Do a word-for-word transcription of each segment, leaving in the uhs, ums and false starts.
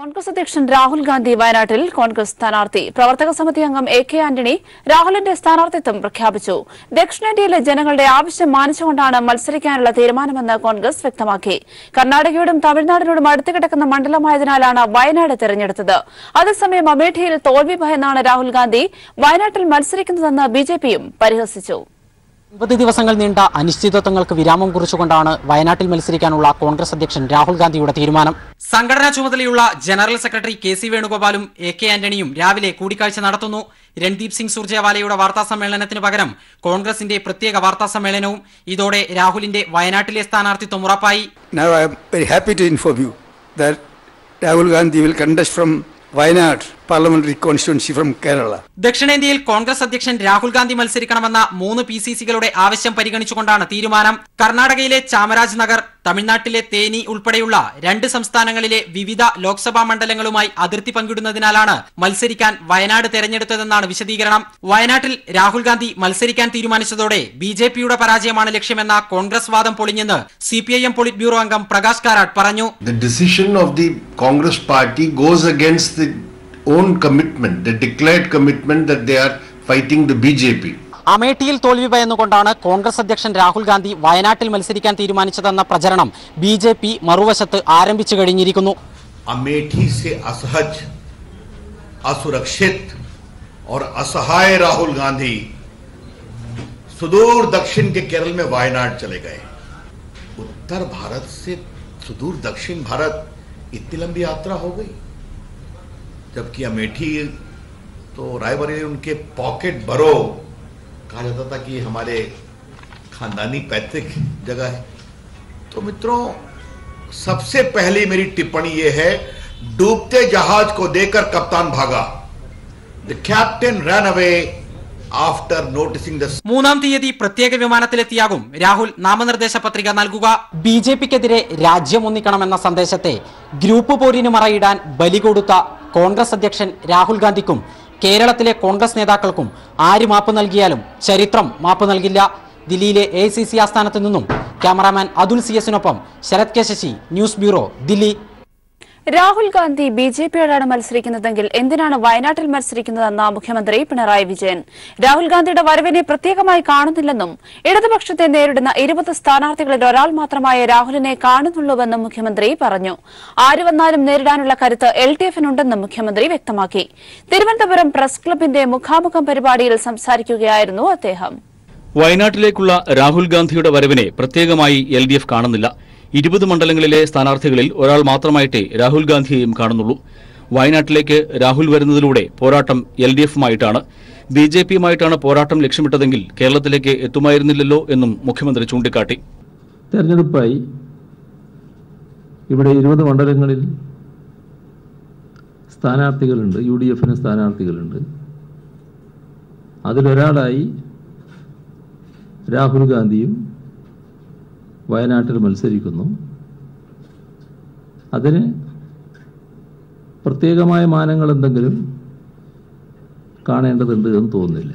കോൺഗ്രസ് അധ്യക്ഷൻ രാഹുൽ ഗാന്ധി വയനാട്ടിൽ കോൺഗ്രസ് സ്ഥാനാർത്ഥി പ്രവർത്തക സമിതി അംഗം എ കെ ആന്റണി രാഹുലിന്റെ സ്ഥാനാർത്ഥിത്വം പ്രഖ്യാപിച്ചു. ദക്ഷിണേന്ത്യയിലെ ജനങ്ങളുടെ ആവശ്യം മാനിച്ചുകൊണ്ടാണ് മത്സരിക്കാനുള്ള തീരുമാനമെന്ന് കോൺഗ്രസ് വ്യക്തമാക്കി. കർണാടകയോടും തമിഴ്നാടിനോടും അടുത്ത് കിടക്കുന്ന മണ്ഡലമായതിനാലാണ് വയനാട് തിരഞ്ഞെടുത്തത്. അതേസമയം അമേഠിയിൽ തോൽവി ഭയന്നാണ് രാഹുൽ ഗാന്ധി വയനാട്ടിൽ മത്സരിക്കുന്നതെന്ന് ബിജെപിയും പരിഹസിച്ചു. ഒൻപത് ദിവസങ്ങൾ നീണ്ട അനിശ്ചിതത്വങ്ങൾക്ക് വിരാമം കുറിച്ചുകൊണ്ടാണ് വയനാട്ടിൽ മത്സരിക്കാനുള്ള കോൺഗ്രസ് അധ്യക്ഷൻ രാഹുൽ ഗാന്ധിയുടെ തീരുമാനം. സംഘടനാ ചുമതലയുള്ള ജനറൽ സെക്രട്ടറി കെ സി വേണുഗോപാലും എ കെ ആന്റണിയും രാവിലെ കൂടിക്കാഴ്ച നടത്തുന്നു. രൺദീപ് സിംഗ് സുർജേവാലയുടെ വാർത്താ സമ്മേളനത്തിന് പകരം കോൺഗ്രസിന്റെ പ്രത്യേക വാർത്താ സമ്മേളനവും. ഇതോടെ രാഹുലിന്റെ വയനാട്ടിലെ സ്ഥാനാർത്ഥിത്വം ഉറപ്പായി. Now I am very happy to inform you that Rahul Gandhi will contest from Wayanad parliamentary constituency from Kerala. ദക്ഷിണേന്ത്യയിൽ കോൺഗ്രസ് അധ്യക്ഷൻ രാഹുൽ ഗാന്ധി മത്സരിക്കണമെന്ന മൂന്ന് പി സി സികളുടെ ആവശ്യം പരിഗണിച്ചുകൊണ്ടാണ് തീരുമാനം. കർണാടകയിലെ ചാമരാജ് നഗർ, തമിഴ്നാട്ടിലെ തേനി ഉൾപ്പെടെയുള്ള രണ്ട് സംസ്ഥാനങ്ങളിലെ വിവിധ ലോക്സഭാ മണ്ഡലങ്ങളുമായി അതിർത്തി പങ്കിടുന്നതിനാലാണ് മത്സരിക്കാൻ വയനാട് തെരഞ്ഞെടുത്തതെന്നാണ് വിശദീകരണം. വയനാട്ടിൽ രാഹുൽ ഗാന്ധി മത്സരിക്കാൻ തീരുമാനിച്ചതോടെ ബി ജെ പിയുടെ പരാജയമാണ് ലക്ഷ്യമെന്ന കോൺഗ്രസ് വാദം പൊളിഞ്ഞെന്ന് C P I M polit bureau അംഗം പ്രകാശ് കാരാട്ട് പറഞ്ഞു. own commitment, the declared commitment that they are fighting the B J P. അമേഠിയിൽ തോൽവി ഭയന്നുകൊണ്ടാണ് കോൺഗ്രസ് അധ്യക്ഷൻ രാഹുൽ ഗാന്ധി വയനാട്ടിൽ മത്സരിക്കാൻ തീരുമാനിച്ചതെന്ന പ്രചരണം ബി ജെ പി മറുവശത്ത് ആരംഭിച്ചു കഴിഞ്ഞിരിക്കുന്നു. അമേഠി സേ അസഹജ്, അസുരക്ഷിത് ഔർ അസഹായ രാഹുൽ ഗാന്ധി സുദൂർ ദക്ഷിൺ കെ കേരള മേ വയനാട് ചലേ ഗയേ. ഉത്തർ ഭാരത് സേ സുദൂർ ദക്ഷിൺ ഭാരത് ഇത്നി ലംബി യാത്ര ഹോ ഗയി. जबकि अमेठी तो रायबरेली उनके पॉकेट भरो कहा जाता था कि हमारे खानदानी पैतृक जगह है. तो मित्रों, सबसे पहली मेरी टिप्पणी ये है, डूबते जहाज को देकर कप्तान भागा, the captain run away after noticing the. മൂന്നാം തീയതി പ്രത്യേക വിമാനത്തിലെത്തിയാകും രാഹുൽ നാമനിർദ്ദേശ പത്രിക നൽകുക. ബി ജെ പിക്കെതിരെ രാജ്യം ഒന്നിക്കണമെന്ന സന്ദേശത്തെ ഗ്രൂപ്പ് പോരിന് മറയിടാൻ ബലി കൊടുത്ത കോൺഗ്രസ് അധ്യക്ഷൻ രാഹുൽ ഗാന്ധിക്കും കേരളത്തിലെ കോൺഗ്രസ് നേതാക്കൾക്കും ആര് മാപ്പ് നൽകിയാലും ചരിത്രം മാപ്പ് നൽകില്ല. ദില്ലിയിലെ എ സി സി ആസ്ഥാനത്ത് നിന്നും ക്യാമറാമാൻ അതുൽ സി എസിനൊപ്പം Sarath K Sasi, news bureau, Delhi. Rahul Gandhi B J പിയോടാണ് മത്സരിക്കുന്നതെങ്കിൽ എന്തിനാണ് വയനാട്ടിൽ മത്സരിക്കുന്നതെന്ന് മുഖ്യമന്ത്രി പിണറായി വിജയൻ. രാഹുൽ ഗാന്ധിയുടെ വരവിനെ പ്രത്യേകമായി കാണുന്നില്ലെന്നും ഇടതുപക്ഷത്തെ നേരിടുന്ന ഇരുപത് സ്ഥാനാർത്ഥികളിൽ ഒരാൾ മാത്രമായ രാഹുലിനെ കാണുന്നുള്ളൂവെന്നും മുഖ്യമന്ത്രി പറഞ്ഞു. ആര് വന്നാലും നേരിടാനുള്ള കരുത്ത് എൽ ഡി എഫിനുണ്ടെന്നും മുഖ്യമന്ത്രി വ്യക്തമാക്കി. തിരുവനന്തപുരം പ്രസ് ക്ലബിന്റെ മുഖാമുഖം പരിപാടിയിൽ സംസാരിക്കുകയായിരുന്നു അദ്ദേഹം. വയനാട്ടിലേക്കുള്ള രാഹുൽ ഗാന്ധിയുടെ വരവിനെ പ്രത്യേകമായി എൽ ഡി എഫ് കാണുന്നില്ല. ഇരുപത് മണ്ഡലങ്ങളിലെ സ്ഥാനാർത്ഥികളിൽ ഒരാൾ മാത്രമായിട്ടേ രാഹുൽ ഗാന്ധിയെയും കാണുന്നുള്ളൂ. വയനാട്ടിലേക്ക് രാഹുൽ വരുന്നതിലൂടെ പോരാട്ടം എൽ ഡി എഫുമായിട്ടാണ്, ബി ജെ പിയുമായിട്ടാണ് പോരാട്ടം ലക്ഷ്യമിട്ടതെങ്കിൽ കേരളത്തിലേക്ക് എത്തുമായിരുന്നില്ലല്ലോ എന്നും മുഖ്യമന്ത്രി ചൂണ്ടിക്കാട്ടി. തെരഞ്ഞെടുപ്പായി ഇവിടെ ഇരുപത് മണ്ഡലങ്ങളിൽ സ്ഥാനാർത്ഥികളുണ്ട്, യു ഡി എഫിന് സ്ഥാനാർത്ഥികളുണ്ട്. അതിലൊരാളായി രാഹുൽ ഗാന്ധിയും വയനാട്ടിൽ മത്സരിക്കുന്നു. അതിന് പ്രത്യേകമായ മാനങ്ങൾ എന്തെങ്കിലും കാണേണ്ടതുണ്ട് എന്ന് തോന്നുന്നില്ല.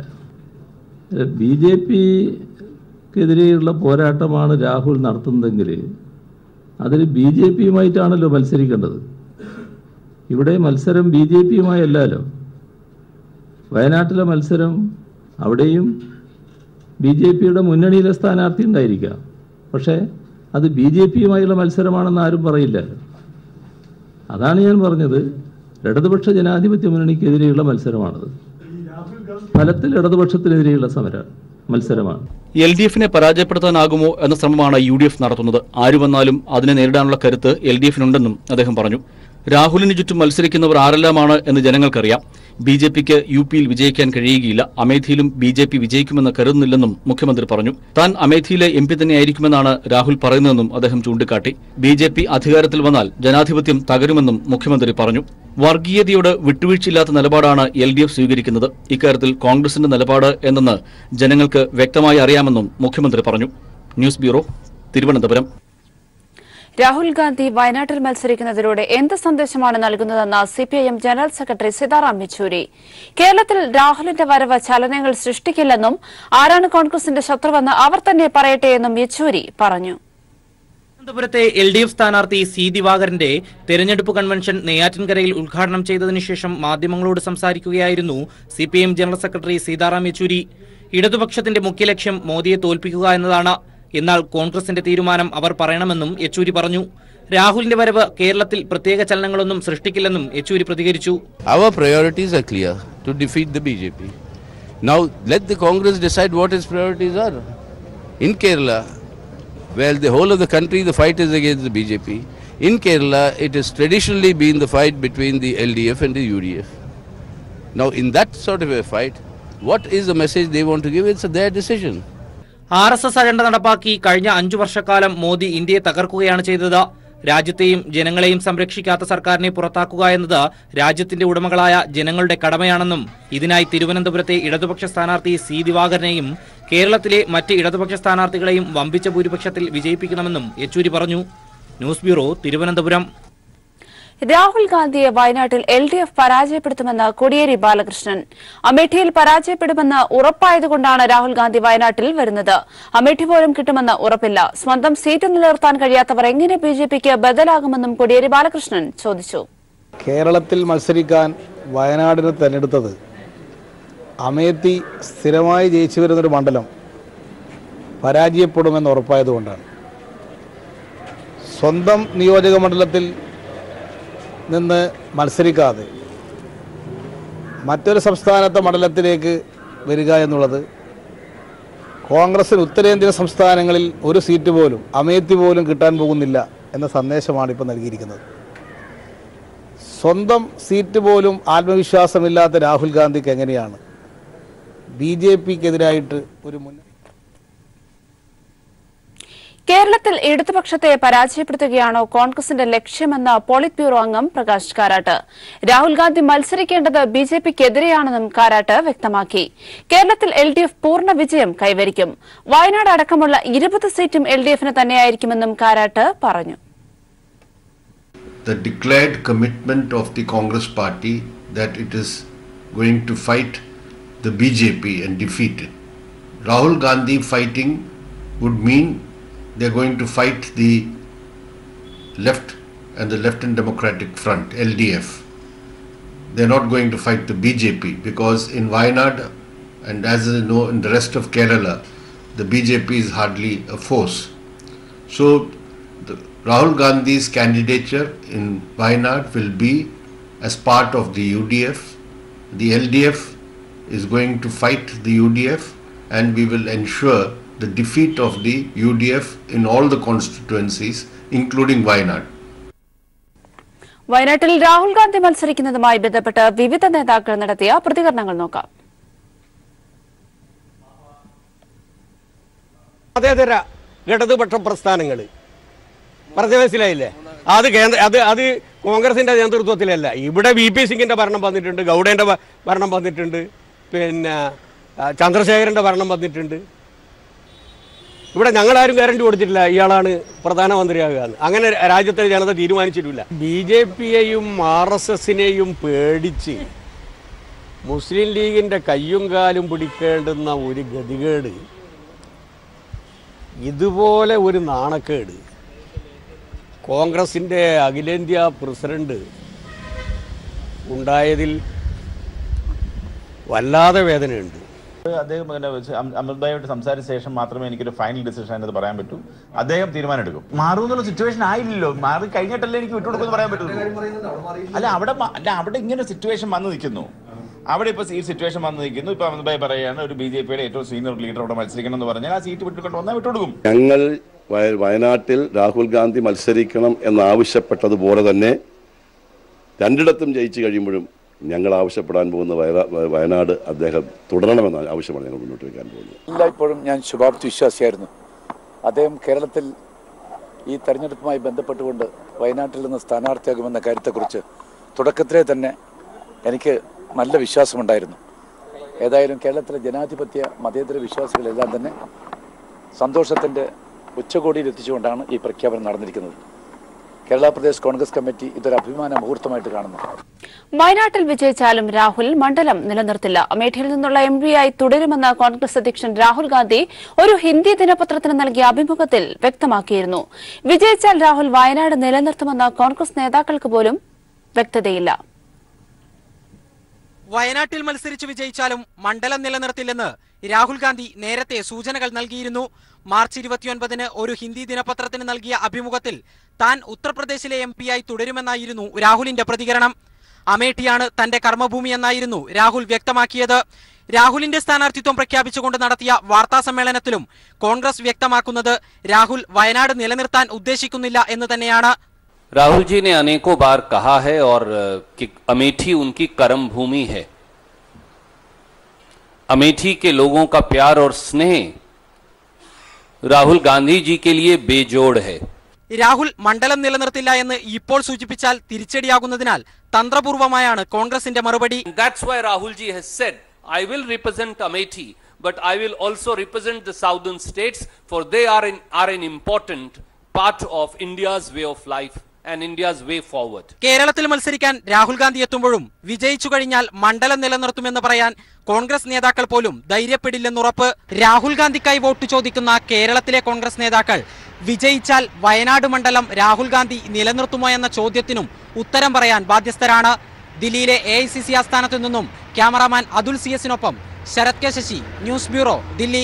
ബി ജെ പിക്കെതിരെയുള്ള പോരാട്ടമാണ് രാഹുൽ നടത്തുന്നതെങ്കിൽ അതിൽ ബി ജെ പിയുമായിട്ടാണല്ലോ മത്സരിക്കേണ്ടത്. ഇവിടെ മത്സരം ബി ജെ പിയുമായല്ലോ. വയനാട്ടിലെ മത്സരം അവിടെയും ബി ജെ പിയുടെ മുന്നണിയിലെ സ്ഥാനാർത്ഥി ഉണ്ടായിരിക്കാം, പക്ഷേ അത് ബി ജെ പിയുമായുള്ള മത്സരമാണെന്ന് ആരും പറയില്ല. അതാണ് ഞാൻ പറഞ്ഞത്, ഇടതുപക്ഷ ജനാധിപത്യ മുന്നണിക്കെതിരെയുള്ള മത്സരമാണത്. ഫലത്തിൽ ഇടതുപക്ഷത്തിനെതിരെയുള്ള സമര മത്സരമാണ്. എൽ ഡി എഫിനെ പരാജയപ്പെടുത്താനാകുമോ എന്ന ശ്രമമാണ് യു ഡി എഫ് നടത്തുന്നത്. ആര് വന്നാലും അതിനെ നേരിടാനുള്ള കരുത്ത് എൽ ഡി എഫിനുണ്ടെന്നും അദ്ദേഹം പറഞ്ഞു. രാഹുലിന് ചുറ്റും മത്സരിക്കുന്നവർ ആരെല്ലാമാണ് എന്ന് ജനങ്ങൾക്കറിയാം. ബി ജെ പിക്ക് യു പിയിൽ വിജയിക്കാൻ കഴിയുകയില്ല. അമേഠിയിലും ബി ജെ പി വിജയിക്കുമെന്ന് കരുതുന്നില്ലെന്നും മുഖ്യമന്ത്രി പറഞ്ഞു. താൻ അമേഠിയിലെ എം പി തന്നെയായിരിക്കുമെന്നാണ് രാഹുൽ പറയുന്നതെന്നും അദ്ദേഹം ചൂണ്ടിക്കാട്ടി. ബി ജെ പി അധികാരത്തിൽ വന്നാൽ ജനാധിപത്യം തകരുമെന്നും മുഖ്യമന്ത്രി പറഞ്ഞു. വർഗീയതയോട് വിട്ടുവീഴ്ചയില്ലാത്ത നിലപാടാണ് എൽ ഡി എഫ് സ്വീകരിക്കുന്നത്. ഇക്കാര്യത്തിൽ കോൺഗ്രസിന്റെ നിലപാട് എന്തെന്ന് ജനങ്ങൾക്ക് വ്യക്തമായി അറിയാമെന്നും മുഖ്യമന്ത്രി പറഞ്ഞു. News bureau, Thiruvananthapuram. രാഹുൽ ഗാന്ധി വയനാട്ടിൽ മത്സരിക്കുന്നതിലൂടെ എന്ത് സന്ദേശമാണ് നൽകുന്നതെന്ന് C P I M general secretary Sitaram Yechury. കേരളത്തിൽ രാഹുലിന്റെ വരവ് ചലനങ്ങൾ സൃഷ്ടിക്കില്ലെന്നും ആരാണ് കോൺഗ്രസിന്റെ ശത്രുവെന്ന് അവർ തന്നെ പറയട്ടെ എന്നും യെച്ചൂരി പറഞ്ഞു. തിരുവനന്തപുരത്തെ എൽ ഡി എഫ് സ്ഥാനാർത്ഥി സി ദിവാകരന്റെ തെരഞ്ഞെടുപ്പ് കൺവെൻഷൻ നെയ്യാറ്റിൻകരയിൽ ഉദ്ഘാടനം ചെയ്തതിനു ശേഷം മാധ്യമങ്ങളോട് സംസാരിക്കുകയായിരുന്നു C P M general secretary Sitaram Yechury. ഇടതുപക്ഷത്തിന്റെ മുഖ്യ ലക്ഷ്യം മോദിയെ തോൽപ്പിക്കുക എന്നതാണ്. എന്നാൽ കോൺഗ്രസിന്റെ തീരുമാനം അവർ പറയണമെന്നും യെച്ചൂരി പറഞ്ഞു. രാഹുലിന്റെ വരവ് കേരളത്തിൽ പ്രത്യേക ചലനങ്ങളൊന്നും സൃഷ്ടിക്കില്ലെന്നും യെച്ചൂരി പ്രതികരിച്ചു. Our priorities are clear, to defeat the B J P. Now let the Congress decide what its priorities are. In Kerala, well, the whole of the country, the fight is against the B J P. In Kerala, it has traditionally been the fight between the L D F and the U D F. Now, in that sort of a fight, what is the message they want to give? It's their decision. R S S agenda നടപ്പാക്കി കഴിഞ്ഞ അഞ്ച് വർഷക്കാലം മോദി ഇന്ത്യയെ തകർക്കുകയാണ് ചെയ്തത്. രാജ്യത്തെയും ജനങ്ങളെയും സംരക്ഷിക്കാത്ത സർക്കാരിനെ പുറത്താക്കുക എന്നത് രാജ്യത്തിന്റെ ഉടമകളായ ജനങ്ങളുടെ കടമയാണെന്നും ഇതിനായി തിരുവനന്തപുരത്തെ ഇടതുപക്ഷ സ്ഥാനാർത്ഥി സി ദിവാകരനെയും കേരളത്തിലെ മറ്റ് ഇടതുപക്ഷ സ്ഥാനാർത്ഥികളെയും വമ്പിച്ച ഭൂരിപക്ഷത്തിൽ വിജയിപ്പിക്കണമെന്നും യെച്ചൂരി പറഞ്ഞു. News bureau, Thiruvananthapuram. രാഹുൽ ഗാന്ധിയെ വയനാട്ടിൽ എൽ ഡി എഫ് പരാജയപ്പെടുത്തുമെന്ന് കോടിയേരി ബാലകൃഷ്ണൻ. അമേഠിയിൽ പരാജയപ്പെടുമെന്ന് ഉറപ്പായതുകൊണ്ടാണ് രാഹുൽ ഗാന്ധി വയനാട്ടിൽ വരുന്നത്. അമേഠി പോലും കിട്ടുമെന്ന് ഉറപ്പില്ല. സ്വന്തം സീറ്റ് നിലനിർത്താൻ കഴിയാത്തവർ എങ്ങനെ ബി ജെ പിക്ക് ബദലാകുമെന്നും കോടിയേരി ബാലകൃഷ്ണൻ ചോദിച്ചു. കേരളത്തിൽ മത്സരിക്കാൻ വയനാടിനെ തെരഞ്ഞെടുത്തത് അമേത്തി സ്ഥിരമായി ജയിച്ചു വരുന്നൊരു മണ്ഡലം പരാജയപ്പെടുമെന്ന് ഉറപ്പായതുകൊണ്ടാണ്. സ്വന്തം നിയോജക മണ്ഡലത്തിൽ നിന്ന് മത്സരിക്കാതെ മറ്റൊരു സംസ്ഥാനത്തെ മണ്ഡലത്തിലേക്ക് വരിക എന്നുള്ളത് കോൺഗ്രസിന് ഉത്തരേന്ത്യൻ സംസ്ഥാനങ്ങളിൽ ഒരു സീറ്റ് പോലും അമേത്തി പോലും കിട്ടാൻ പോകുന്നില്ല എന്ന സന്ദേശമാണ് ഇപ്പോൾ നൽകിയിരിക്കുന്നത്. സ്വന്തം സീറ്റ് പോലും ആത്മവിശ്വാസമില്ലാത്ത രാഹുൽ ഗാന്ധിക്ക് എങ്ങനെയാണ് ബി ജെ പിക്കെതിരായിട്ട് ഒരു മുന്നേറ്റം? കേരളത്തിൽ ഇടതുപക്ഷത്തെ പരാജയപ്പെടുത്തുകയാണോ കോൺഗ്രസിന്റെ ലക്ഷ്യമെന്ന പോളിറ്റ് ബ്യൂറോ അംഗം പ്രകാശ് കാരാട്ട്. രാഹുൽ ഗാന്ധി മത്സരിക്കേണ്ടത് ബി ജെ പിക്കെതിരെയാണെന്നും കാരാട്ട് വ്യക്തമാക്കി. കേരളത്തിൽ എൽ ഡി എഫ് പൂർണ്ണ വിജയം കൈവരിക്കും. വയനാട് അടക്കമുള്ള ഇരുപത് സീറ്റും എൽ ഡി എഫിന് തന്നെയായിരിക്കുമെന്നും കാരാട്ട് പറഞ്ഞു. The declared commitment of the Congress party that it is going to fight the B J P and defeat it. Rahul Gandhi fighting would mean they are going to fight the left and the Left-Hand Democratic Front, L D F. They are not going to fight the B J P, because in Wayanad and as you know in the rest of Kerala, the B J P is hardly a force. So the, Rahul Gandhi's candidature in Wayanad will be as part of the U D F. The L D F is going to fight the U D F, and we will ensure the defeat of the U D F in all the constituencies, including Wayanad. വയനാട്ടിൽ രാഹുൽ ഗാന്ധി മത്സരിക്കുന്നതുമായി ബന്ധപ്പെട്ട് വിവിധ നേതാക്കൾ നടത്തിയ പ്രതികരണങ്ങൾ നോക്കാം. അതേതര ഇടതുപക്ഷ പ്രസ്ഥാനങ്ങള് പറഞ്ഞ മനസ്സിലായില്ലേ? അത് കേന്ദ്ര അത് അത് കോൺഗ്രസിന്റെ നേതൃത്വത്തിലല്ല. ഇവിടെ വി പി സിംഗിന്റെ ഭരണം വന്നിട്ടുണ്ട്, ഗൗഡേന്റെ ഭരണം വന്നിട്ടുണ്ട്, പിന്നെ ചന്ദ്രശേഖരന്റെ ഭരണം വന്നിട്ടുണ്ട്. ഇവിടെ ഞങ്ങളാരും ഗ്യാരണ്ടി കൊടുത്തിട്ടില്ല ഇയാളാണ് പ്രധാനമന്ത്രിയാകുക. അങ്ങനെ രാജ്യത്തെ ജനത തീരുമാനിച്ചിട്ടില്ല. ബി ജെ പിയെയും ആർ എസ് എസിനെയും പേടിച്ച് മുസ്ലിം ലീഗിൻ്റെ കയ്യും കാലും പിടിക്കേണ്ടുന്ന ഒരു ഗതികേട്, ഇതുപോലെ ഒരു നാണക്കേട് കോൺഗ്രസിൻ്റെ അഖിലേന്ത്യാ പ്രസിഡന്റ് ഉണ്ടായതിൽ വല്ലാതെ വേദനയുണ്ട്. അദ്ദേഹം അങ്ങനെ അമൃതായിട്ട് സംസാരിച്ച ശേഷം മാത്രമേ എനിക്കൊരു ഫൈനൽ ഡിസിഷൻ എന്നത് പറയാൻ പറ്റൂ. അദ്ദേഹം തീരുമാനം എടുക്കും. മാറുമെന്നുള്ള സിറ്റുവേഷൻ ആയില്ലല്ലോ, മാറി കഴിഞ്ഞിട്ടല്ലേ എനിക്ക് വിട്ടുകൊടുക്കുമെന്ന് പറയാൻ പറ്റുള്ളൂ. അല്ല അവിടെ അല്ല അവിടെ ഇങ്ങനെ സിറ്റുവേഷൻ വന്നു നിൽക്കുന്നു. അവിടെ ഇപ്പോൾ ഈ സിറ്റുവേഷൻ വന്നു നിൽക്കുന്നു. ഇപ്പോൾ അമൃതായി പറയുകയാണ് ഒരു ബി ജെ പിയുടെ ഏറ്റവും സീനിയർ ലീഡർ അവിടെ മത്സരിക്കണം എന്ന് പറഞ്ഞാൽ ആ സീറ്റ് വിട്ടുകൊണ്ട് വന്നാൽ വിട്ടുകൊടുക്കും. ഞങ്ങൾ വയനാട്ടിൽ രാഹുൽ ഗാന്ധി മത്സരിക്കണം എന്നാവശ്യപ്പെട്ടതുപോലെ തന്നെ രണ്ടിടത്തും ജയിച്ചു കഴിയുമ്പോഴും ഞങ്ങൾ ആവശ്യപ്പെടാൻ പോകുന്ന വയനാട് അദ്ദേഹം തുടരണമെന്ന ആവശ്യമാണ് ഞങ്ങൾ മുന്നോട്ട് വയ്ക്കാൻ പോകുന്നത്. എല്ലായ്പ്പോഴും ഞാൻ ശുഭാപ്തി വിശ്വാസിയായിരുന്നു. അദ്ദേഹം കേരളത്തിൽ ഈ തെരഞ്ഞെടുപ്പുമായി ബന്ധപ്പെട്ടുകൊണ്ട് വയനാട്ടിൽ നിന്ന് സ്ഥാനാർത്ഥിയാകുമെന്ന കാര്യത്തെക്കുറിച്ച് തുടക്കത്തിലെ തന്നെ എനിക്ക് നല്ല വിശ്വാസമുണ്ടായിരുന്നു. ഏതായാലും കേരളത്തിലെ ജനാധിപത്യ മതേതര വിശ്വാസികളെല്ലാം തന്നെ സന്തോഷത്തിൻ്റെ ഉച്ചകോടിയിൽ എത്തിച്ചുകൊണ്ടാണ് ഈ പ്രഖ്യാപനം നടന്നിരിക്കുന്നത്. കേരള പ്രദേശ് കോൺഗ്രസ് കമ്മിറ്റി ഇതൊരു അഭിമാന മുഹൂർത്തമായിട്ട് കാണുന്നു. വയനാട്ടിൽ വിജയിച്ചാലും രാഹുൽ മണ്ഡലം നിലനിർത്തില്ല. അമേഠിയിൽ നിന്നുള്ള എംപിയായി തുടരുമെന്ന കോൺഗ്രസ് അധ്യക്ഷൻ രാഹുൽ ഗാന്ധി ഒരു ഹിന്ദി ദിനപത്രത്തിന് നൽകിയ അഭിമുഖത്തിൽ വ്യക്തമാക്കിയിരുന്നു. വിജയിച്ചാൽ രാഹുൽ വയനാട് നിലനിർത്തുമെന്ന കോൺഗ്രസ് നേതാക്കൾക്ക് പോലും വ്യക്തതയില്ല. വയനാട്ടിൽ മത്സരിച്ച് വിജയിച്ചാലും മണ്ഡലം നിലനിർത്തില്ലെന്ന് രാഹുൽ ഗാന്ധി നേരത്തെ സൂചനകൾ നൽകിയിരുന്നു. മാർച്ച് ഇരുപത്തിയൊൻപതിന് ഒരു ഹിന്ദി ദിനപത്രത്തിന് നൽകിയ അഭിമുഖത്തിൽ താൻ ഉത്തർപ്രദേശിലെ എംപിയായി തുടരുമെന്നായിരുന്നു രാഹുലിന്റെ പ്രതികരണം. അമേഠിയാണ് തന്റെ കർമ്മഭൂമിയെന്നായിരുന്നു രാഹുൽ വ്യക്തമാക്കിയത്. രാഹുലിന്റെ സ്ഥാനാർത്ഥിത്വം പ്രഖ്യാപിച്ചുകൊണ്ട് നടത്തിയ വാർത്താ സമ്മേളനത്തിലും കോൺഗ്രസ് വ്യക്തമാക്കുന്നത് രാഹുൽ വയനാട് നിലനിർത്താൻ ഉദ്ദേശിക്കുന്നില്ല എന്ന് തന്നെയാണ്. राहुल जी ने अनेकों बार कहा है और कि अमेठी उनकी कर्म भूमि है। अमेठी के लोगों का प्यार और स्नेह राहुल गांधी जी के लिए बेजोड़ है. രാഹുൽ മണ്ഡലം നിലനിർത്തില്ല എന്ന് ഇപ്പോൾ സൂചിപ്പിച്ചാൽ തിരിച്ചടിയാകുന്നതിനാൽ തന്ത്രപൂർവമായാണ് കോൺഗ്രസിന്റെ മറുപടി. That's why Rahul ji has said I will represent Amethi but I will also represent the southern states for they are are an important part of India's way of life and India's way forward. കേരളത്തിൽ മത്സരിക്കാൻ രാഹുൽ ഗാന്ധി എത്തുമ്പോഴും വിജയിച്ചു കഴിഞ്ഞാൽ മണ്ഡലം നിലനിർത്തുമെന്ന് പറയാൻ കോൺഗ്രസ് നേതാക്കൾ പോലും ധൈര്യപ്പെടില്ലെന്നുറപ്പ്. Rahul ഗാന്ധിക്കായി vote ചോദിക്കുന്ന കേരളത്തിലെ കോൺഗ്രസ് നേതാക്കൾ വിജയിച്ചാൽ വയനാട് മണ്ഡലം രാഹുൽ ഗാന്ധി നിലനിർത്തുമോ എന്ന ചോദ്യത്തിനും ഉത്തരം പറയാൻ ബാധ്യസ്ഥരാണ്. ദില്ലിയിലെ എ ഐ സി സി ആസ്ഥാനത്തു നിന്നും ക്യാമറാമാൻ അതുൽ സി എസിനൊപ്പം Sarath K Sasi, news bureau, Delhi.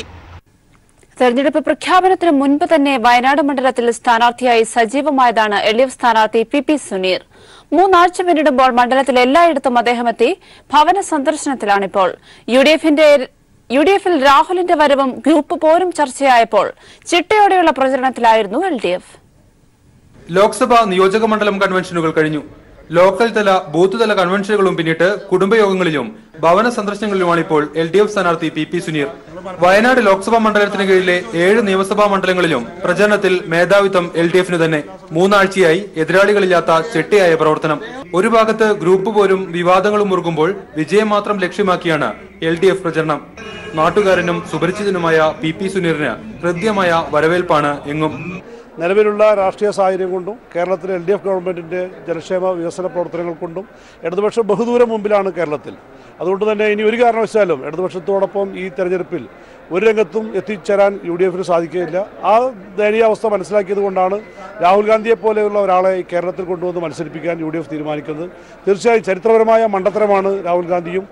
തെരഞ്ഞെടുപ്പ് പ്രഖ്യാപനത്തിന് മുൻപ് തന്നെ വയനാട് മണ്ഡലത്തിൽ സ്ഥാനാർത്ഥിയായി സജീവമായതാണ് എൽ ഡി എഫ് സ്ഥാനാർത്ഥി പി പി സുനീർ. മൂന്നാഴ്ച പിന്നിടുമ്പോൾ മണ്ഡലത്തിൽ എല്ലായിടത്തും അദ്ദേഹം എത്തി ഭവന സന്ദർശനത്തിലാണിപ്പോൾ. യു ഡി എഫിന്റെ യു ഡി എഫിൽ രാഹുലിന്റെ വരവും ഗ്രൂപ്പ് പോരും ചർച്ചയായപ്പോൾ ചിട്ടയോടെയുള്ള പ്രചരണത്തിലായിരുന്നു എൽ ഡി എഫ്. ലോക്സഭാ നിയോജക മണ്ഡലം കൺവെൻഷനുകൾ കഴിഞ്ഞു. ലോക്കൽ തല ബൂത്ത് തല കൺവെൻഷനുകളും പിന്നിട്ട് കുടുംബയോഗങ്ങളിലും ഭവന സന്ദർശനങ്ങളിലുമാണിപ്പോൾ എൽ ഡി എഫ് സ്ഥാനാർത്ഥി പി പി സുനീർ. വയനാട് ലോക്സഭാ മണ്ഡലത്തിന് കീഴിലെ ഏഴ് നിയമസഭാ മണ്ഡലങ്ങളിലും പ്രചരണത്തിൽ മേധാവിത്വം എൽ ഡി എഫിന് തന്നെ. മൂന്നാഴ്ചയായി എതിരാളികളില്ലാത്ത ചിട്ടയായ പ്രവർത്തനം. ഒരു ഭാഗത്ത് ഗ്രൂപ്പ് പോരും വിവാദങ്ങളും മുറുകുമ്പോൾ വിജയം മാത്രം ലക്ഷ്യമാക്കിയാണ് എൽ ഡി എഫ് പ്രചരണം. നാട്ടുകാരനും സുപരിചിതനുമായ പി പി സുനീറിന് ഹൃദ്യമായ വരവേൽപ്പാണ് എങ്ങും. നിലവിലുള്ള രാഷ്ട്രീയ സാഹചര്യം കൊണ്ടും കേരളത്തിലെ എൽ ഡി എഫ് ഗവൺമെന്റിന്റെ ജനക്ഷേമ വികസന പ്രവർത്തനങ്ങൾ കൊണ്ടും ഇടതുപക്ഷം ബഹുദൂരം മുമ്പിലാണ് കേരളത്തിൽ. അതുകൊണ്ട് തന്നെ ഇനി ഒരു കാരണവശാലും ഇടതുപക്ഷത്തോടൊപ്പം ഈ തെരഞ്ഞെടുപ്പിൽ ഒരു രംഗത്തും എത്തിച്ചേരാൻ യു ഡി എഫിന് സാധിക്കുകയില്ല. ആ ദയനീയാവസ്ഥ മനസ്സിലാക്കിയത് കൊണ്ടാണ് രാഹുൽ ഗാന്ധിയെ പോലെയുള്ള ഒരാളെ കേരളത്തിൽ കൊണ്ടുവന്ന് മത്സരിപ്പിക്കാൻ യു ഡി എഫ് തീരുമാനിക്കുന്നത്. തീർച്ചയായും ചരിത്രപരമായ മണ്ഡലമാണ് രാഹുൽ ഗാന്ധിയും.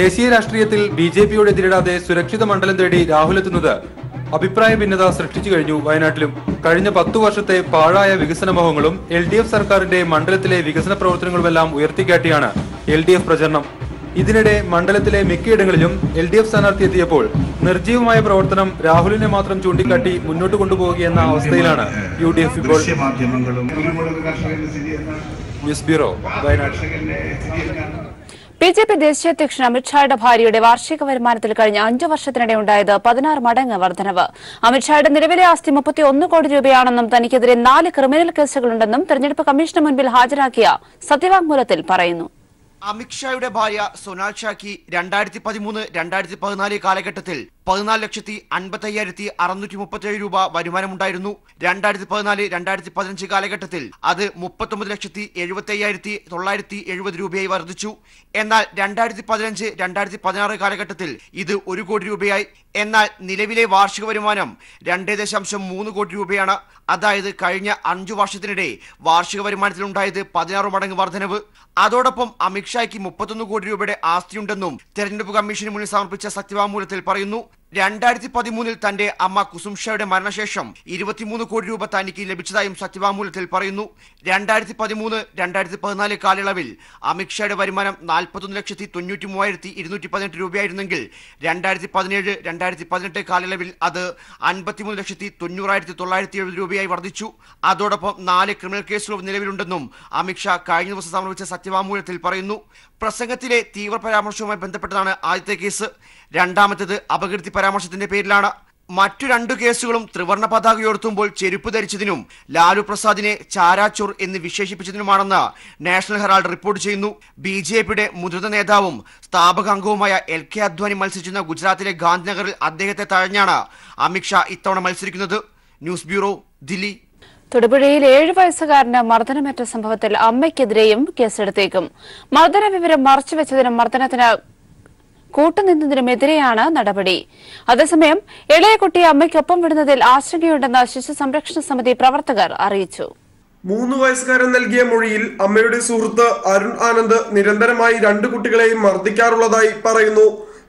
ദേശീയ രാഷ്ട്രീയത്തിൽ ബി ജെ പിയോട് എതിരിടാതെ സുരക്ഷിത മണ്ഡലം തേടി രാഹുൽ എത്തുന്നത് അഭിപ്രായ ഭിന്നത സൃഷ്ടിച്ചു കഴിഞ്ഞു. വയനാട്ടിലും കഴിഞ്ഞ പത്തു വർഷത്തെ പാഴായ വികസന മോഹങ്ങളും എൽ ഡി എഫ് സർക്കാരിന്റെ മണ്ഡലത്തിലെ വികസന പ്രവർത്തനങ്ങളുമെല്ലാം ഉയർത്തിക്കാട്ടിയാണ് എൽ ഡി എഫ് പ്രചരണം. ഇതിനിടെ മണ്ഡലത്തിലെ മിക്കയിടങ്ങളിലും എൽ ഡി എഫ് സ്ഥാനാർത്ഥി എത്തിയപ്പോൾ നിർജീവമായ പ്രവർത്തനം രാഹുലിനെ മാത്രം ചൂണ്ടിക്കാട്ടി മുന്നോട്ട് കൊണ്ടുപോവുകയെന്ന അവസ്ഥയിലാണ് യു ഡി എഫ് ഇപ്പോൾ. News bureau, Wayanad. B J P ദേശീയ അധ്യക്ഷൻ അമിത്ഷായുടെ ഭാര്യയുടെ വാർഷിക വരുമാനത്തിൽ കഴിഞ്ഞ അഞ്ചു വർഷത്തിനിടെ ഉണ്ടായത് പതിനാറ് മടങ്ങ് വർധനവ്. അമിത്ഷായുടെ നിലവിലെ ആസ്തി മുപ്പത്തി ഒന്ന് കോടി രൂപയാണെന്നും തനിക്കെതിരെ നാല് ക്രിമിനൽ കേസുകളുണ്ടെന്നും തെരഞ്ഞെടുപ്പ് കമ്മീഷന് മുൻപിൽ ഹാജരാക്കിയ സത്യവാങ്മൂലത്തിൽ പറയുന്നു. അമിത്ഷായുടെ ഭാര്യ സൊനാൽ ഷാക്കി രണ്ടായിരത്തി പതിമൂന്ന് രണ്ടായിരത്തി പതിനാല് കാലഘട്ടത്തിൽ പതിനാല് ലക്ഷത്തി അൻപത്തി അയ്യായിരത്തി അറുന്നൂറ്റി മുപ്പത്തിയേഴ് രൂപ വരുമാനമുണ്ടായിരുന്നു. രണ്ടായിരത്തി പതിനാല് രണ്ടായിരത്തി പതിനഞ്ച് കാലഘട്ടത്തിൽ അത് മുപ്പത്തൊമ്പത് ലക്ഷത്തി എഴുപത്തി അയ്യായിരത്തി തൊള്ളായിരത്തി എഴുപത് രൂപയായി വർദ്ധിച്ചു. എന്നാൽ രണ്ടായിരത്തി പതിനഞ്ച് രണ്ടായിരത്തി പതിനാറ് കാലഘട്ടത്തിൽ ഇത് ഒരു കോടി രൂപയായി. എന്നാൽ നിലവിലെ വാർഷിക വരുമാനം രണ്ട് ദശാംശം മൂന്ന് കോടി രൂപയാണ്. അതായത് കഴിഞ്ഞ അഞ്ചു വർഷത്തിനിടെ വാർഷിക വരുമാനത്തിലുണ്ടായത് പതിനാറ് മടങ്ങ് വർധനവ്. അതോടൊപ്പം അമിത്ഷായ്ക്ക് മുപ്പത്തൊന്ന് കോടി രൂപയുടെ ആസ്തിയുണ്ടെന്നും തെരഞ്ഞെടുപ്പ് കമ്മീഷന് മുന്നിൽ സമർപ്പിച്ച സത്യവാങ്മൂലത്തിൽ പറയുന്നു. രണ്ടായിരത്തി പതിമൂന്നിൽ തന്റെ അമ്മ കുസും ഷായുടെ മരണശേഷം ഇരുപത്തിമൂന്ന് കോടി രൂപ തനിക്ക് ലഭിച്ചതായും സത്യവാങ്മൂലത്തിൽ പറയുന്നു. രണ്ടായിരത്തി പതിമൂന്ന് രണ്ടായിരത്തി പതിനാല് കാലയളവിൽ അമിത്ഷായുടെ വരുമാനം നാൽപ്പത്തൊന്ന് ലക്ഷത്തി തൊണ്ണൂറ്റി മൂവായിരത്തി ഇരുന്നൂറ്റി പതിനെട്ട് രൂപയായിരുന്നെങ്കിൽ രണ്ടായിരത്തി പതിനേഴ് രണ്ടായിരത്തി പതിനെട്ട് കാലയളവിൽ അത് അൻപത്തിമൂന്ന് ലക്ഷത്തി തൊണ്ണൂറായിരത്തി തൊള്ളായിരത്തി എഴുപത് രൂപയായി വർദ്ധിച്ചു. അതോടൊപ്പം നാല് ക്രിമിനൽ കേസുകൾ നിലവിലുണ്ടെന്നും അമിത്ഷാ കഴിഞ്ഞ ദിവസം സമർപ്പിച്ച സത്യവാങ്മൂലത്തിൽ പറയുന്നു. പ്രസംഗത്തിലെ തീവ്ര പരാമർശവുമായി ബന്ധപ്പെട്ടതാണ് ആദ്യത്തെ കേസ്. രണ്ടാമത്തേത് അപകീർത്തി പരാമർശത്തിന്റെ പേരിലാണ്. മറ്റു രണ്ടു കേസുകളും ത്രിവർണ്ണ പതാക ഉയർത്തുമ്പോൾ ചെരുപ്പ് ധരിച്ചതിനും ലാലു പ്രസാദിനെ ചാരാച്ചോർ എന്ന് വിശേഷിപ്പിച്ചതിനുമാണെന്ന് നാഷണൽ ഹെറാൾഡ് റിപ്പോർട്ട് ചെയ്യുന്നു. ബി ജെ പിയുടെ മുതിർന്ന നേതാവും സ്ഥാപകാംഗവുമായ എൽ കെ അദ്വാനി മത്സരിച്ചിരുന്ന ഗുജറാത്തിലെ ഗാന്ധിനഗറിൽ അദ്ദേഹത്തെ തഴഞ്ഞാണ് അമിത്ഷാ ഇത്തവണ മത്സരിക്കുന്നത്. News bureau, Delhi. തൊടുപുഴയിൽ ഏഴ് വയസ്സുകാരന് മർദ്ദനമേറ്റ സംഭവത്തിൽ അമ്മയ്ക്കെതിരെയും കേസെടുത്തേക്കും. മർദ്ദന വിവരം മറച്ചുവെച്ചതിനും മർദ്ദനത്തിന് കൂട്ടുനിന്നതിനുമെതിരെയാണ് നടപടി. അതേസമയം ഇളയ കുട്ടിയെ അമ്മയ്ക്കൊപ്പം വിടുന്നതിൽ ആശങ്കയുണ്ടെന്ന് ശിശു സംരക്ഷണ സമിതി പ്രവർത്തകർ അറിയിച്ചു. മൂന്ന് വയസ്സുകാരൻ നൽകിയ മൊഴിയിൽ അമ്മയുടെ സുഹൃത്ത് അരുൺ ആനന്ദ് നിരന്തരമായി രണ്ട് കുട്ടികളെയും മർദ്ദിക്കാറുള്ളതായി പറയുന്നു.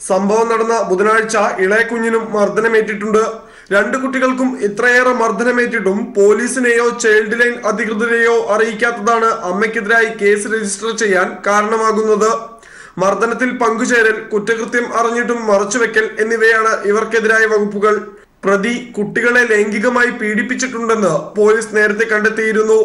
സംഭവം നടന്ന ബുധനാഴ്ച ഇളയ കുഞ്ഞിനും മർദ്ദനമേറ്റിട്ടുണ്ട്. രണ്ട് കുട്ടികൾക്കും ഇത്രയേറെ മർദ്ദനമേറ്റിട്ടും പോലീസിനെയോ ചൈൽഡ് ലൈൻ അധികൃതരെയോ അറിയിക്കാത്തതാണ് അമ്മയ്ക്കെതിരായി കേസ് രജിസ്റ്റർ ചെയ്യാൻ കാരണമാകുന്നത്. മർദ്ദനത്തിൽ പങ്കുചേരൽ, കുറ്റകൃത്യം അറിഞ്ഞിട്ടും മറച്ചുവെക്കൽ എന്നിവയാണ് ഇവർക്കെതിരായ വകുപ്പുകൾ. പ്രതി കുട്ടികളെ ലൈംഗികമായി പീഡിപ്പിച്ചിട്ടുണ്ടെന്ന് പോലീസ് നേരത്തെ കണ്ടെത്തിയിരുന്നു.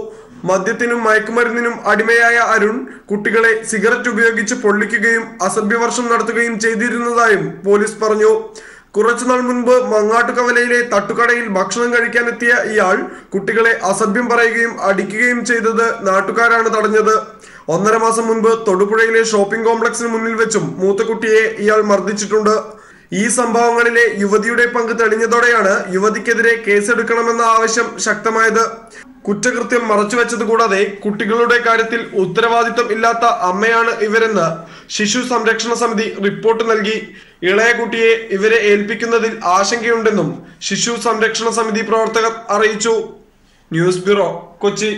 മദ്യത്തിനും മയക്കുമരുന്നിനും അടിമയായ അരുൺ കുട്ടികളെ സിഗരറ്റ് ഉപയോഗിച്ച് പൊള്ളിക്കുകയും അസഭ്യവർഷം നടത്തുകയും ചെയ്തിരുന്നതായും പോലീസ് പറഞ്ഞു. കുറച്ചുനാൾ മുൻപ് മങ്ങാട്ടുകവലയിലെ തട്ടുകടയിൽ ഭക്ഷണം കഴിക്കാനെത്തിയ ഇയാൾ കുട്ടികളെ അസഭ്യം പറയുകയും അടിക്കുകയും ചെയ്തത് നാട്ടുകാരാണ് തടഞ്ഞത്. ഒന്നര മാസം മുൻപ് തൊടുപുഴയിലെ ഷോപ്പിംഗ് കോംപ്ലക്സിന് മുന്നിൽ വെച്ചും മൂത്ത കുട്ടിയെ ഇയാൾ മർദ്ദിച്ചിട്ടുണ്ട്. ഈ സംഭവങ്ങളിലെ യുവതിയുടെ പങ്ക് തെളിഞ്ഞതോടെയാണ് യുവതിക്കെതിരെ കേസെടുക്കണമെന്ന ആവശ്യം ശക്തമായത്. കുറ്റകൃത്യം മറച്ചുവെച്ചത് കൂടാതെ കുട്ടികളുടെ കാര്യത്തിൽ ഉത്തരവാദിത്വം ഇല്ലാത്ത അമ്മയാണ് ഇവരെന്ന് ശിശു സംരക്ഷണ സമിതി റിപ്പോർട്ട് നൽകി. ഇളയ കുട്ടിയെ ഇവരെ ഏൽപ്പിക്കുന്നതിൽ ആശങ്കയുണ്ടെന്നും ശിശു സംരക്ഷണ സമിതി പ്രവർത്തകർ അറിയിച്ചു. News bureau, Kochi.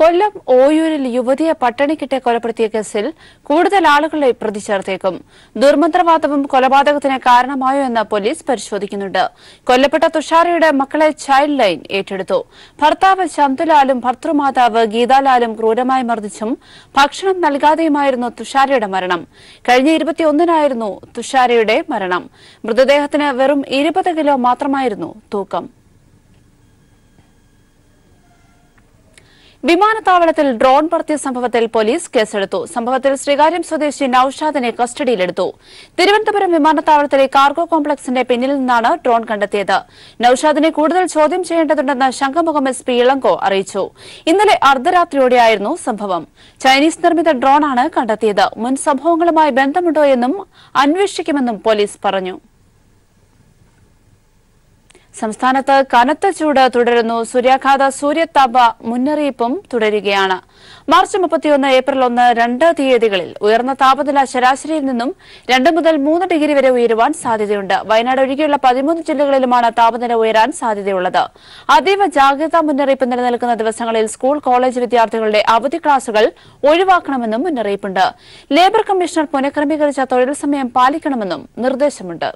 കൊല്ലം ഓയൂരിൽ യുവതിയെ പട്ടണിക്കിട്ട് കൊലപ്പെടുത്തിയ കേസിൽ കൂടുതൽ ആളുകളെ പ്രതി ചേർത്തേക്കും. ദുർമന്ത്രവാദവും കൊലപാതകത്തിന് കാരണമായോ എന്ന് പോലീസ് പരിശോധിക്കുന്നുണ്ട്. കൊല്ലപ്പെട്ട തുഷാരയുടെ മക്കളെ ചൈൽഡ് ലൈൻ ഏറ്റെടുത്തു. ഭർത്താവ് ശാന്തലാലും ഭർത്തൃമാതാവ് ഗീതാലാലും ക്രൂരമായി മർദ്ദിച്ചും ഭക്ഷണം നൽകാതെയുമായിരുന്നു തുഷാരയുടെ മരണം. കഴിഞ്ഞ ഇരുപത്തിയൊന്നിനായിരുന്നു തുഷാരയുടെ മരണം. മൃതദേഹത്തിന് വെറും ഇരുപത് കിലോ മാത്രമായിരുന്നു തൂക്കം. വിമാനത്താവളത്തിൽ ഡ്രോൺ പറത്തിയ സംഭവത്തിൽ പോലീസ് കേസെടുത്തു. സംഭവത്തിൽ ശ്രീകാര്യം സ്വദേശി നൌഷാദിനെ കസ്റ്റഡിയിലെടുത്തു. തിരുവനന്തപുരം വിമാനത്താവളത്തിലെ കാർഗോ കോംപ്ലക്സിന്റെ പിന്നിൽ നിന്നാണ് ഡ്രോൺ കണ്ടെത്തിയത്. നൌഷാദിനെ കൂടുതൽ ചോദ്യം ചെയ്യേണ്ടതുണ്ടെന്ന് ശംഖുമുഖം എസ് പി ഇളങ്കോ അറിയിച്ചു. ഇന്നലെ അർദ്ധരാത്രിയോടെയായിരുന്നു സംഭവം. ചൈനീസ് നിർമ്മിത ഡ്രോണാണ് കണ്ടെത്തിയത്. മുൻ സംഭവങ്ങളുമായി ബന്ധമുണ്ടോ എന്നും അന്വേഷിക്കുമെന്നും പോലീസ് പറഞ്ഞു. സംസ്ഥാനത്ത് കനത്ത ചൂട് തുടരുന്നു. സൂര്യാഘാത സൂര്യതാപ മുന്നറിയിപ്പും തുടരുകയാണ്. മാർച്ച് മുപ്പത്തിയൊന്ന്, ഏപ്രിൽ ഒന്ന്, രണ്ട് തീയതികളിൽ ഉയർന്ന താപനില ശരാശരിയിൽ നിന്നും രണ്ട് മുതൽ മൂന്ന് ഡിഗ്രി വരെ ഉയരുവാൻ സാധ്യതയുണ്ട്. വയനാട് ഒഴികെയുള്ള പതിമൂന്ന് ജില്ലകളിലുമാണ് താപനില ഉയരാൻ സാധ്യതയുള്ളത്. അതീവ ജാഗ്രതാ മുന്നറിയിപ്പ് നിലനിൽക്കുന്ന ദിവസങ്ങളിൽ സ്കൂൾ, കോളേജ് വിദ്യാർത്ഥികളുടെ അവധി ക്ലാസുകൾ ഒഴിവാക്കണമെന്നും മുന്നറിയിപ്പുണ്ട്. ലേബർ കമ്മീഷണർ പുനഃക്രമീകരിച്ച തൊഴിൽ സമയം പാലിക്കണമെന്നും നിർദ്ദേശമുണ്ട്.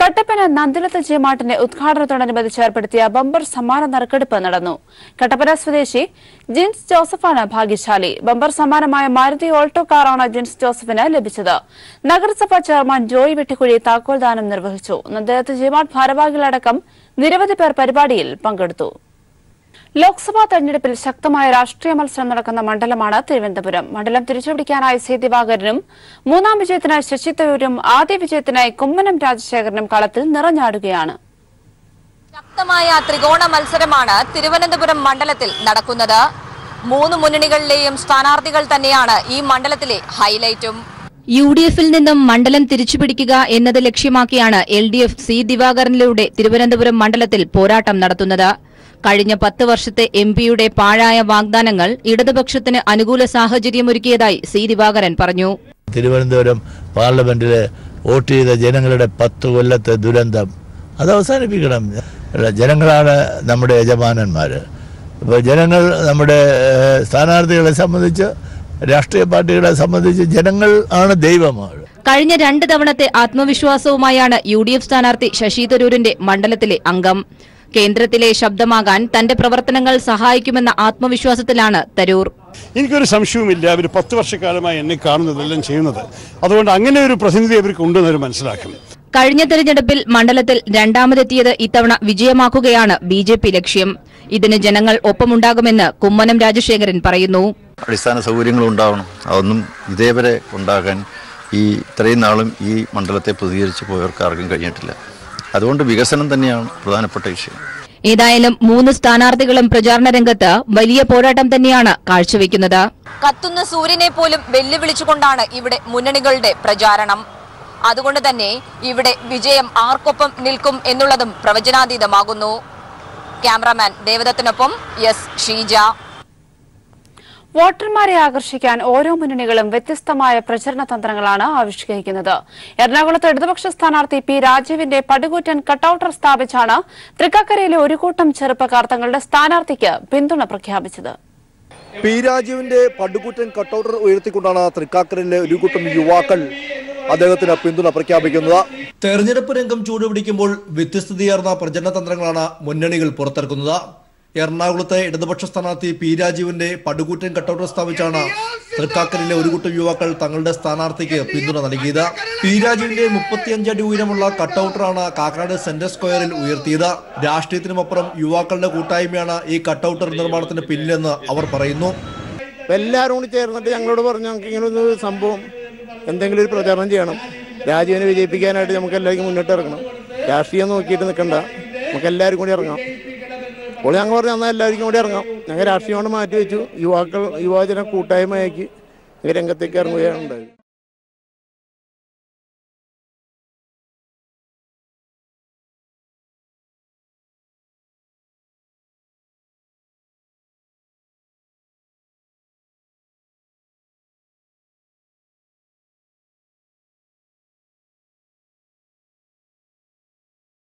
കട്ടപ്പന നന്ദിലത്ത് ജയമാട്ടിന്റെ ഉദ്ഘാടനത്തോടനുബന്ധിച്ച് ഏർപ്പെടുത്തിയ ബമ്പർ സമ്മാന നറുക്കെടുപ്പ് നടന്നു. കട്ടപ്പന സ്വദേശി ജിൻസ് ജോസഫാണ് ഭാഗ്യശാലി. ബമ്പർ സമ്മാനമായ മാരുതി ഓൾട്ടോ കാറാണ് ജിൻസ് ജോസഫിന് ലഭിച്ചത്. നഗരസഭാ ചെയർമാൻ ജോയ് വെട്ടിക്കുഴി താക്കോൽദാനം നിർവഹിച്ചു. നന്ദിലത്ത് ജയമാട്ട് ഭാരവാഹികളടക്കം നിരവധി പേർ പരിപാടിയിൽ പങ്കെടുത്തു. ലോക്സഭാ തെരഞ്ഞെടുപ്പിൽ ശക്തമായ രാഷ്ട്രീയ മത്സരം നടക്കുന്ന മണ്ഡലമാണ് തിരുവനന്തപുരം. മണ്ഡലം തിരിച്ചുപിടിക്കാനായി സി ദിവാകരനും മൂന്നാം വിജയത്തിനായി ശശി തരൂരും ആദ്യ വിജയത്തിനായി കുമ്മനം രാജശേഖരനും കളത്തിൽ നിറഞ്ഞാടുകയാണ്. ശക്തമായ ത്രികോണ മത്സരമാണ് തിരുവനന്തപുരം മണ്ഡലത്തിൽ നടക്കുന്നത്. മൂന്ന് മുന്നണികളിലെയും സ്ഥാനാർത്ഥികൾ തന്നെയാണ് ഈ മണ്ഡലത്തിലെ ഹൈലൈറ്റും. യു ഡി എഫിൽ നിന്നും മണ്ഡലം തിരിച്ചുപിടിക്കുക എന്നത് ലക്ഷ്യമാക്കിയാണ് എൽ ഡി എഫ് സി ദിവാകരനിലൂടെ തിരുവനന്തപുരം മണ്ഡലത്തിൽ പോരാട്ടം നടത്തുന്നത്. കഴിഞ്ഞ പത്ത് വർഷത്തെ എം പിയുടെ പാഴായ വാഗ്ദാനങ്ങൾ ഇടതുപക്ഷത്തിന് അനുകൂല സാഹചര്യമൊരുക്കിയതായി സി ദിവാകരൻ പറഞ്ഞു. തിരുവനന്തപുരം പാർലമെന്റില് വോട്ട് ചെയ്ത ജനങ്ങളുടെ പത്ത് കൊല്ലത്തെ ദുരന്തം അത് അവസാനിപ്പിക്കണം. ജനങ്ങളാണ് നമ്മുടെ യജമാനന്മാര്. ഇപ്പോൾ ജനങ്ങൾ നമ്മുടെ സ്ഥാനാർത്ഥികളെ സംബന്ധിച്ച്, രാഷ്ട്രീയ പാർട്ടികളെ സംബന്ധിച്ച് ജനങ്ങൾ ആണ് ദൈവമാണ്. കഴിഞ്ഞ രണ്ട് തവണത്തെ ആത്മവിശ്വാസവുമായാണ് യു ഡി എഫ് സ്ഥാനാർത്ഥി ശശി തരൂരിന്റെ മണ്ഡലത്തിലെ അംഗം. കേന്ദ്രത്തിലെ ശബ്ദമാകാൻ തന്റെ പ്രവർത്തനങ്ങൾ സഹായിക്കുമെന്ന ആത്മവിശ്വാസത്തിലാണ് തരൂർ. എനിക്കൊരു സംശയവുമില്ല, അവർ പത്ത് വർഷക്കാലമായി എന്നെ കാണുന്നതെല്ലാം ചെയ്യുന്നത്. അതുകൊണ്ട് അങ്ങനെ ഒരു പ്രതിനിധി അവർക്ക് ഉണ്ടെന്ന് അവർ മനസ്സിലാക്കും. കഴിഞ്ഞ തെരഞ്ഞെടുപ്പിൽ മണ്ഡലത്തിൽ രണ്ടാമതെത്തിയത് ഇത്തവണ വിജയമാക്കുകയാണ് ബി ജെ പി ലക്ഷ്യം. ഇതിന് ജനങ്ങൾ ഒപ്പമുണ്ടാകുമെന്ന് കുമ്മനം രാജശേഖരൻ പറയുന്നു. അടിസ്ഥാന സൗകര്യങ്ങൾ ഉണ്ടാവണം. അതൊന്നും ഇതേവരെ ഉണ്ടാകാൻ ഈ ഇത്രയും നാളും ഈ മണ്ഡലത്തെ പ്രതികരിച്ചു പോയവർക്ക് ആർക്കും കഴിഞ്ഞിട്ടില്ല. അതുകൊണ്ട് വികസനം തന്നെയാണ് പ്രധാനപ്പെട്ട വിഷയം. ഏതായാലും മൂന്ന് സ്ഥാനാർത്ഥികളും പ്രചാരണ രംഗത്ത് വലിയ പോരാട്ടം തന്നെയാണ് കാഴ്ചവെക്കുന്നത്. കത്തുന്ന സൂര്യനെ പോലും വെല്ലുവിളിച്ചുകൊണ്ടാണ് ഇവിടെ മുന്നണികളുടെ പ്രചാരണം. അതുകൊണ്ട് തന്നെ ഇവിടെ വിജയം ആർക്കൊപ്പം നിൽക്കും എന്നുള്ളതും പ്രവചനാതീതമാകുന്നു. ക്യാമറാമാൻ ദേവദത്തിനൊപ്പം എസ് ഷീജ. വോട്ടർമാരെ ആകർഷിക്കാൻ ഓരോ മുന്നണികളും വ്യത്യസ്തമായ പ്രചരണ തന്ത്രങ്ങളാണ് ആവിഷ്കരിക്കുന്നത്. എറണാകുളത്ത് ഇടതുപക്ഷ സ്ഥാനാർത്ഥി പി രാജീവിന്റെ പടുകൂറ്റൻ കട്ടൌട്ടർ സ്ഥാപിച്ചാണ് തൃക്കാക്കരയിലെ ഒരു കൂട്ടം ചെറുപ്പക്കാർ തങ്ങളുടെ സ്ഥാനാർത്ഥിക്ക് പിന്തുണ പ്രഖ്യാപിച്ചത്. പി രാജീവിന്റെ പടുകൂറ്റൻ കട്ടൌട്ടർ ഉയർത്തിക്കൊണ്ടാണ് തൃക്കാക്കരയിലെ ഒരു കൂട്ടം യുവാക്കൾ അദ്ദേഹത്തിന് പിന്തുണ പ്രഖ്യാപിക്കുന്നത്. തെരഞ്ഞെടുപ്പ് രംഗം ചൂടുപിടിക്കുമ്പോൾ വ്യത്യസ്തതയാർന്ന പ്രചരണ തന്ത്രങ്ങളാണ് മുന്നണികൾ പുറത്തിറക്കുന്നത്. എറണാകുളത്തെ ഇടതുപക്ഷ സ്ഥാനാർത്ഥി പി രാജീവിന്റെ പടുകൂറ്റൻ കട്ടൌട്ടർ സ്ഥാപിച്ചാണ് തൃക്കാക്കരയിലെ ഒരു കൂട്ടം യുവാക്കൾ തങ്ങളുടെ സ്ഥാനാർത്ഥിക്ക് പിന്തുണ നൽകിയത്. പി രാജീവിന്റെ മുപ്പത്തിയഞ്ച് അടി ഉയരമുള്ള കട്ടൌട്ടറാണ് കാക്കനാട് സെൻട്രൽ സ്ക്വയറിൽ ഉയർത്തിയത്. രാഷ്ട്രീയത്തിനുമപ്പുറം യുവാക്കളുടെ കൂട്ടായ്മയാണ് ഈ കട്ടൌട്ടർ നിർമ്മാണത്തിന് പിന്നിലെന്ന് അവർ പറയുന്നു. എല്ലാവരും കൂടി ചേർന്നിട്ട് ഞങ്ങളോട് പറഞ്ഞു, ഞങ്ങൾക്ക് ഇങ്ങനെ ഒരു സംഭവം എന്തെങ്കിലും ഒരു പ്രചാരണം ചെയ്യണം, രാജീവിനെ വിജയിപ്പിക്കാനായിട്ട് നമുക്ക് എല്ലാവർക്കും മുന്നോട്ട് ഇറങ്ങണം, രാഷ്ട്രീയം നോക്കിയിട്ട് നിൽക്കണ്ട, നമുക്ക് എല്ലാവരും കൂടി ഇറങ്ങാം. അപ്പോൾ ഞങ്ങൾ പറഞ്ഞു എന്നാൽ എല്ലാവർക്കും കൂടി ഇറങ്ങാം. ഞങ്ങൾ രാഷ്ട്രീയം കൊണ്ട് മാറ്റി വെച്ചു, യുവാക്കൾ യുവജന കൂട്ടായ്മയാക്കി രംഗത്തേക്ക് ഇറങ്ങുകയാണ് ഉണ്ടായത്.